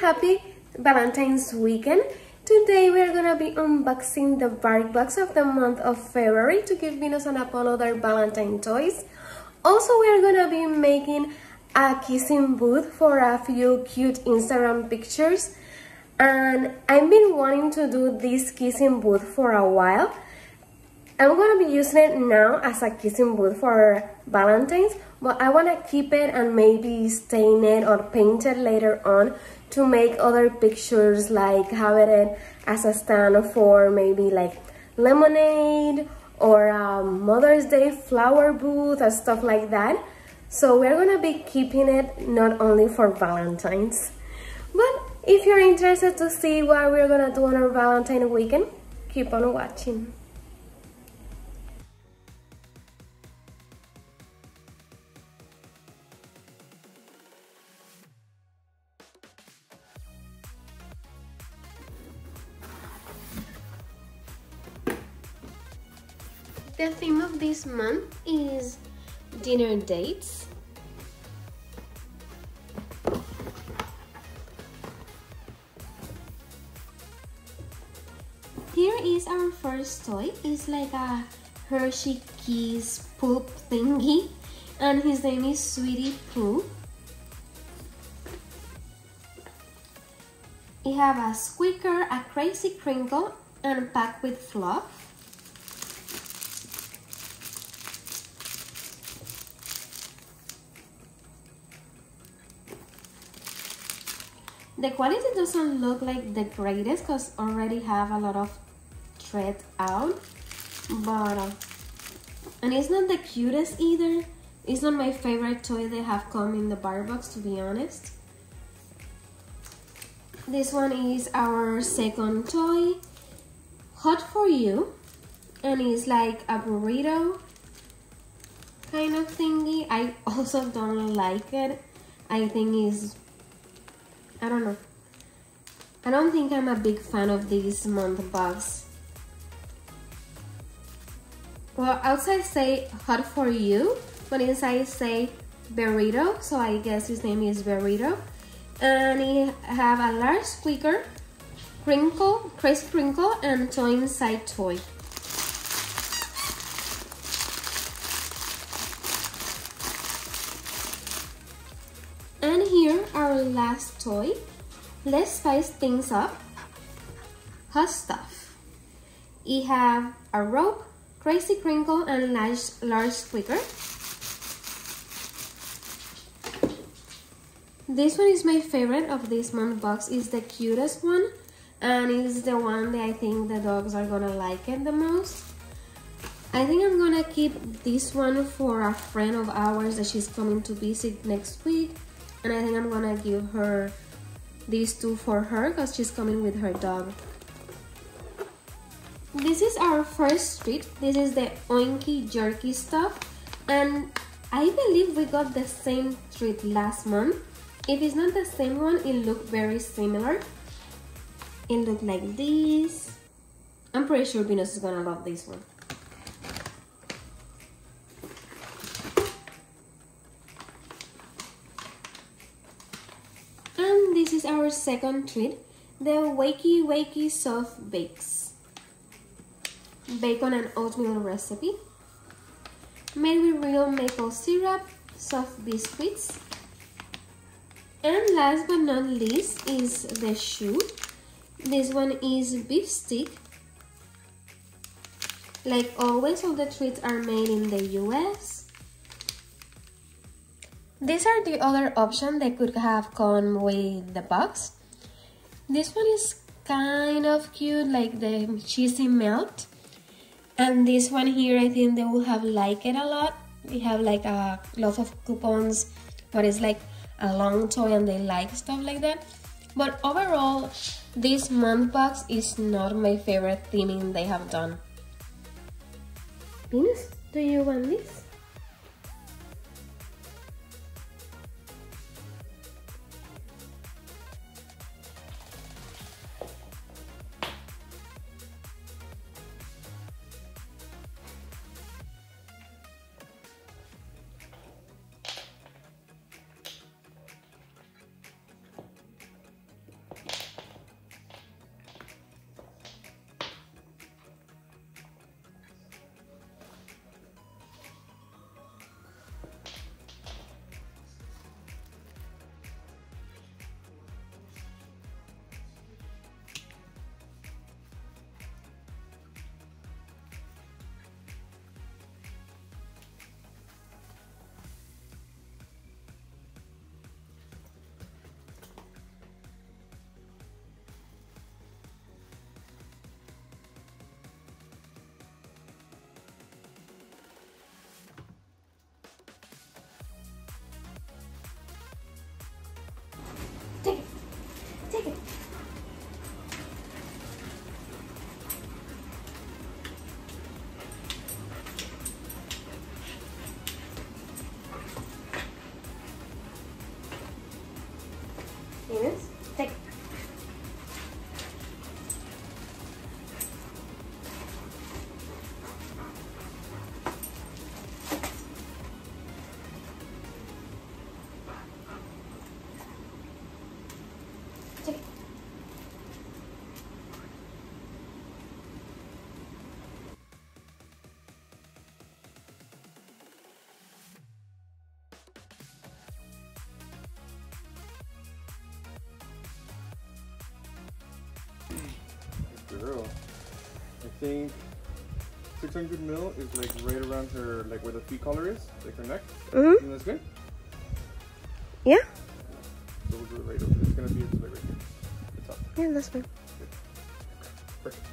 happy Valentine's weekend. Today we're gonna be unboxing the BarkBox of the month of February to give Venus and Apollo their Valentine toys. Also, we're gonna be making a kissing booth for a few cute Instagram pictures, and I've been wanting to do this kissing booth for a while. I'm gonna be using it now as a kissing booth for Valentine's, but I wanna keep it and maybe stain it or paint it later on to make other pictures, like having it as a stand for maybe like lemonade or a Mother's Day flower booth or stuff like that. So we're gonna be keeping it not only for Valentine's. But if you're interested to see what we're gonna do on our Valentine's weekend, keep on watching. The theme of this month is dinner dates. Here is our first toy. It's like a Hershey Kiss poop thingy, and his name is Sweetie Pooh. It have a squeaker, a crazy crinkle, and packed with fluff. The quality doesn't look like the greatest because already have a lot of thread out, but and it's not the cutest either. It's not my favorite toy they have come in the BarkBox, to be honest. This one is our second toy, Hot For You, and it's like a burrito kind of thingy. I also don't like it. I think it's, I don't know. I don't think I'm a big fan of these month box. Well, outside say Hot For You, but inside say Burrito, so I guess his name is Burrito. And he have a large squeaker, crinkle, crazy crinkle, and toy inside toy. Our last toy, let's spice things up, Hot Stuff. It have a rope, crazy crinkle, and large squeaker. This one is my favorite of this month box. It's the cutest one, and it's the one that I think the dogs are gonna like it the most. I think I'm gonna keep this one for a friend of ours that she's coming to visit next week. And I think I'm gonna give her these two for her because she's coming with her dog. This is our first treat. This is the Oinky Jerky stuff. And I believe we got the same treat last month. If it's not the same one, it looked very similar. It looked like this. I'm pretty sure Venus is gonna love this one. This is our second treat, the Wakey Wakey Soft Bakes. Bacon and oatmeal recipe. Made with real maple syrup, soft biscuits. And last but not least is the shoe. This one is beef stick. Like always, all the treats are made in the US. These are the other options that could have come with the box. This one is kind of cute, like the cheesy melt. And this one here, I think they will have liked it a lot. We have like a lot of coupons, but it's like a long toy and they like stuff like that. But overall, this month box is not my favorite theming they have done. Venus, do you want this? girl. I think 600 mil is like right around her, like where the feet collar is, like her neck. Mm-hmm. You think that's good? Yeah. So we'll do it right over. It's gonna be like right here. The top. Yeah, that's fine. Good. Perfect.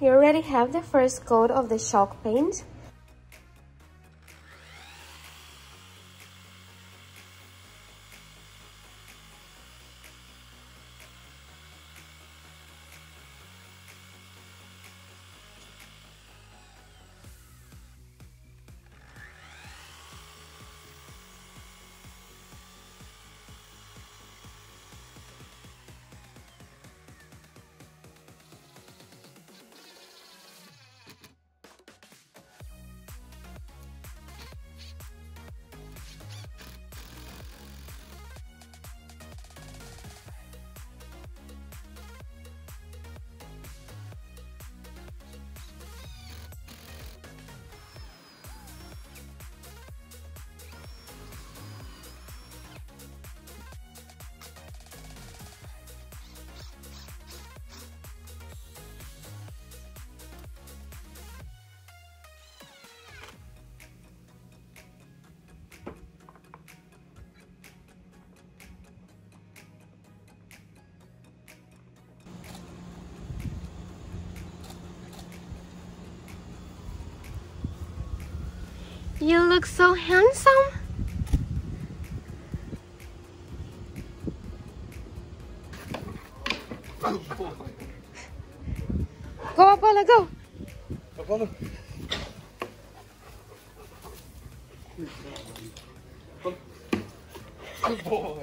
You already have the first coat of the chalk paint. You look so handsome. Go, Apollo, go. Apollo. Good boy.